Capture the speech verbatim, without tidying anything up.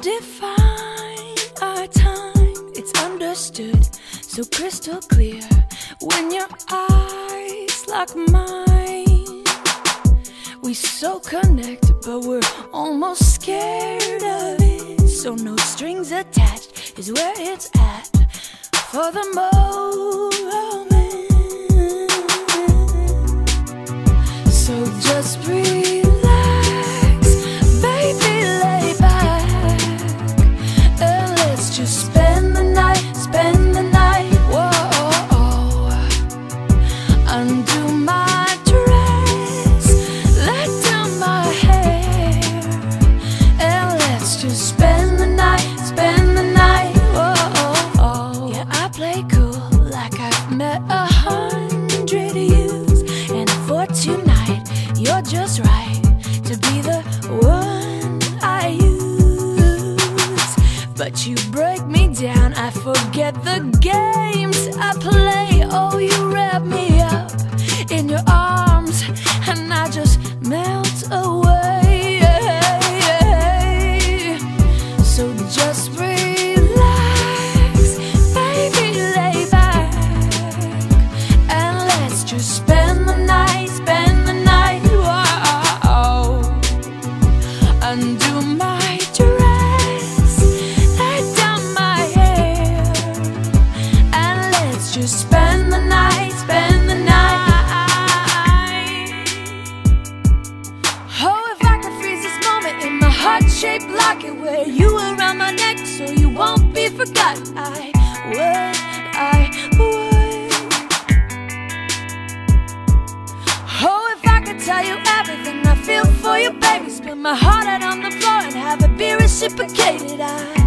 define our time, it's understood, so crystal clear. When your eyes lock mine, we so connected, but we're almost scared of it. So no strings attached is where it's at for the moment. So just breathe. Just right to be the one I use, but you break me down. I forget the games I play. Oh, you wrap me up in your arms and I just melt away. So just breathe. Shape like it, wear you around my neck so you won't be forgotten. I would, I would. Oh, if I could tell you everything I feel for you, baby. Spin my heart out on the floor and have it be reciprocated. I